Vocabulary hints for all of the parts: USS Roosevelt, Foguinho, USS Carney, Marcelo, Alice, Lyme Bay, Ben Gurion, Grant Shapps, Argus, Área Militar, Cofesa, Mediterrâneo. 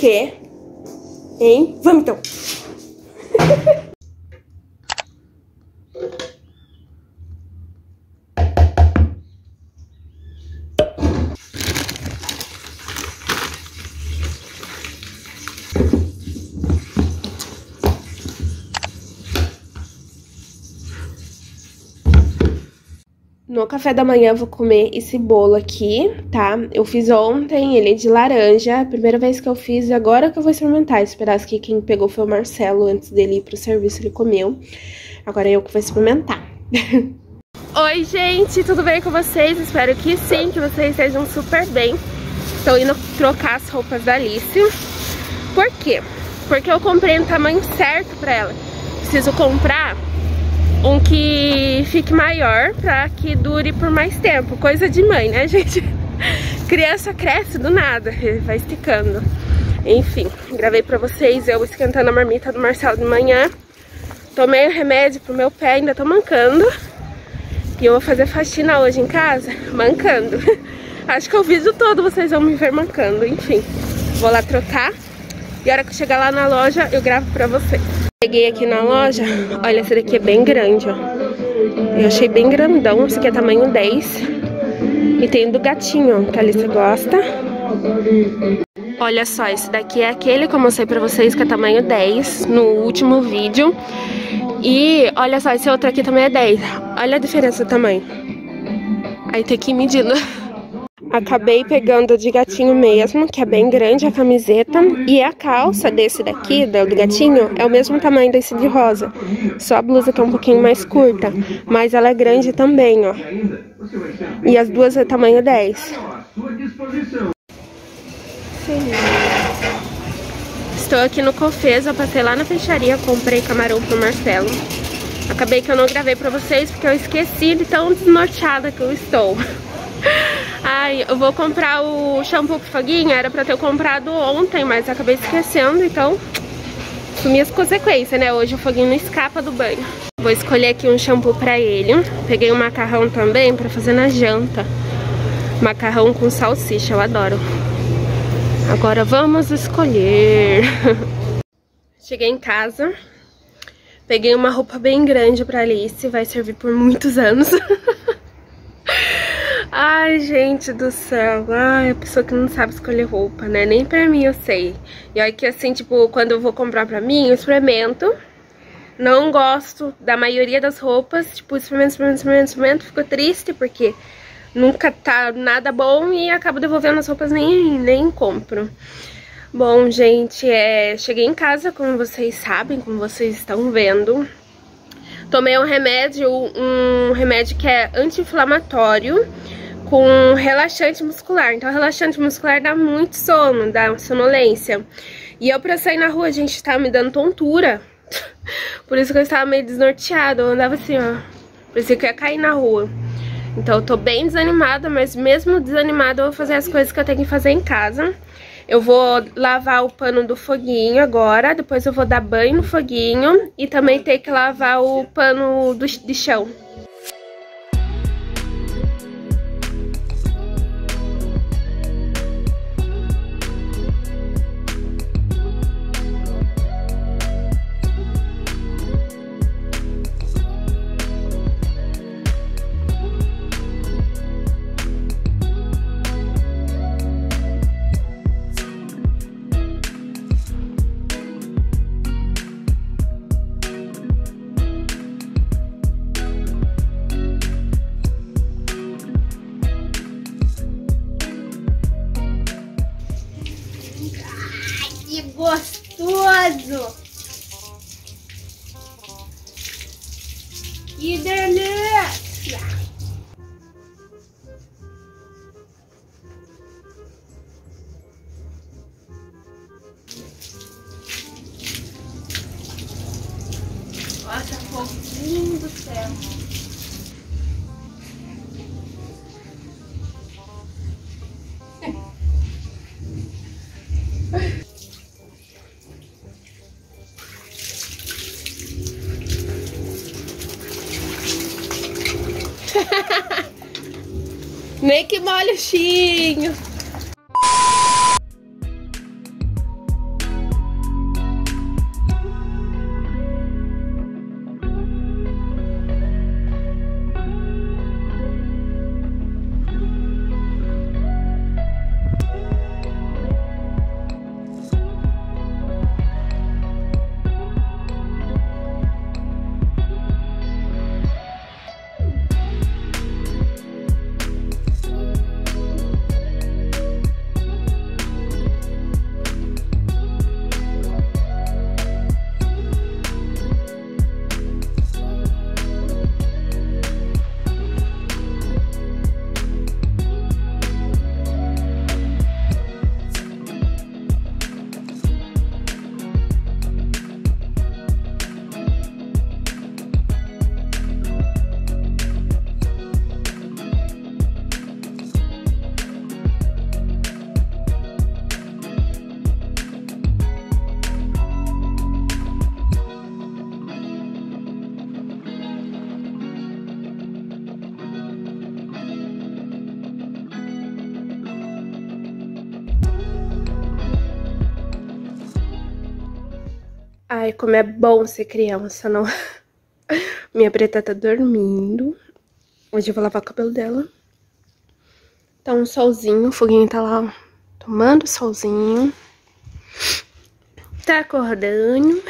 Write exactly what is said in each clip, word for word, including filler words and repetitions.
quer, hein? Vamos então! No café da manhã eu vou comer esse bolo aqui, tá? Eu fiz ontem, ele é de laranja, a primeira vez que eu fiz e agora que eu vou experimentar. Esse pedaço aqui quem pegou foi o Marcelo, antes dele ir pro serviço ele comeu. Agora é eu que vou experimentar. Oi gente, tudo bem com vocês? Espero que sim, que vocês estejam super bem. Estou indo trocar as roupas da Alice. Por quê? Porque eu comprei no tamanho certo pra ela. Preciso comprar um que fique maior pra que dure por mais tempo. Coisa de mãe, né, gente? Criança cresce do nada, vai esticando. Enfim, gravei pra vocês eu esquentando a marmita do Marcelo de manhã. Tomei o remédio pro meu pé, ainda tô mancando. E eu vou fazer faxina hoje em casa, mancando. Acho que o vídeo todo vocês vão me ver mancando. Enfim, vou lá trocar. E a hora que eu chegar lá na loja, eu gravo pra vocês. Cheguei aqui na loja, olha, esse daqui é bem grande, ó. Eu achei bem grandão, esse aqui é tamanho dez. E tem o do gatinho, que a Alice gosta. Olha só, esse daqui é aquele que eu mostrei pra vocês, que é tamanho dez, no último vídeo. E olha só, esse outro aqui também é dez. Olha a diferença do tamanho. Aí tem que ir medindo. Acabei pegando de gatinho mesmo, que é bem grande a camiseta. E a calça desse daqui, do gatinho, é o mesmo tamanho desse de rosa. Só a blusa que é um pouquinho mais curta, mas ela é grande também, ó. E as duas é tamanho dez. Estou aqui no Cofesa, passei lá na peixaria, comprei camarão pro Marcelo. Acabei que eu não gravei pra vocês porque eu esqueci de tão desnorteada que eu estou. Ai, eu vou comprar o shampoo pro Foguinho, era pra ter comprado ontem, mas acabei esquecendo, então assumi as consequências, né? Hoje o Foguinho não escapa do banho. Vou escolher aqui um shampoo pra ele. Peguei um macarrão também pra fazer na janta. Macarrão com salsicha, eu adoro. Agora vamos escolher. Cheguei em casa, peguei uma roupa bem grande pra Alice, vai servir por muitos anos. Ai, gente do céu, ai, a pessoa que não sabe escolher roupa, né? Nem pra mim eu sei. E olha que assim, tipo, quando eu vou comprar pra mim, eu experimento. Não gosto da maioria das roupas, tipo, experimento, experimento, experimento, experimento. Fico triste porque nunca tá nada bom e acabo devolvendo as roupas, nem, nem compro. Bom, gente, é... cheguei em casa, como vocês sabem, como vocês estão vendo. Tomei um remédio, um remédio que é anti-inflamatório com relaxante muscular. Então, relaxante muscular dá muito sono, dá sonolência. E eu, pra sair na rua, a gente tava me dando tontura. Por isso que eu estava meio desnorteada. Eu andava assim, ó. Parecia que eu ia cair na rua. Então, eu tô bem desanimada, mas mesmo desanimada, eu vou fazer as coisas que eu tenho que fazer em casa. Eu vou lavar o pano do Foguinho agora, depois eu vou dar banho no Foguinho e também ter que lavar o pano do, de chão. Gostoso! Que delícia! Olha que fofinho do céu! Nem que molhe o chinho. Ai, como é bom ser criança, não? Minha preta tá dormindo. Hoje eu vou lavar o cabelo dela. Tá um solzinho, o Foguinho tá lá, ó, tomando solzinho. Tá acordando.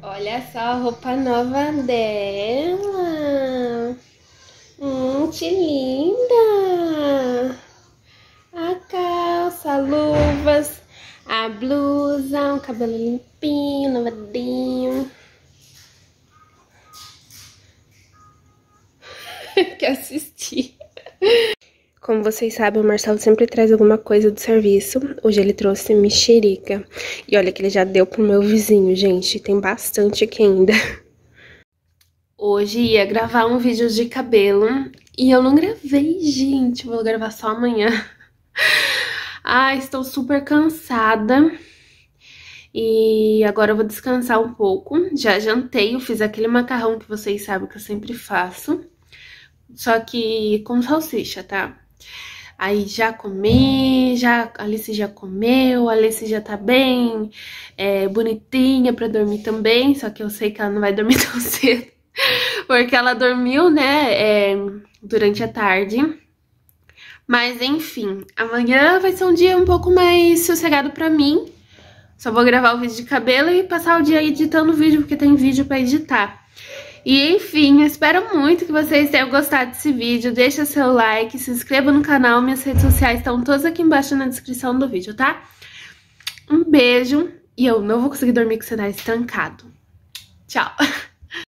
Olha só a roupa nova dela. Hum. Gente linda! A calça, luvas, a blusa, um cabelo limpinho, lavadinho. Que assisti. Como vocês sabem, o Marcelo sempre traz alguma coisa do serviço. Hoje ele trouxe mexerica. E olha que ele já deu pro meu vizinho, gente. Tem bastante aqui ainda. Hoje ia gravar um vídeo de cabelo e eu não gravei, gente. Vou gravar só amanhã. Ah, estou super cansada. E agora eu vou descansar um pouco. Já jantei, eu fiz aquele macarrão que vocês sabem que eu sempre faço. Só que com salsicha, tá? Aí já comi, já, a Alice já comeu, a Alice já tá bem, é, bonitinha pra dormir também, só que eu sei que ela não vai dormir tão cedo, porque ela dormiu, né, é, durante a tarde. Mas enfim, amanhã vai ser um dia um pouco mais sossegado pra mim, só vou gravar o vídeo de cabelo e passar o dia editando o vídeo, porque tem vídeo pra editar. E enfim, eu espero muito que vocês tenham gostado desse vídeo. Deixa seu like, se inscreva no canal. Minhas redes sociais estão todas aqui embaixo na descrição do vídeo, tá? Um beijo e eu não vou conseguir dormir com o cenário trancado. Tchau!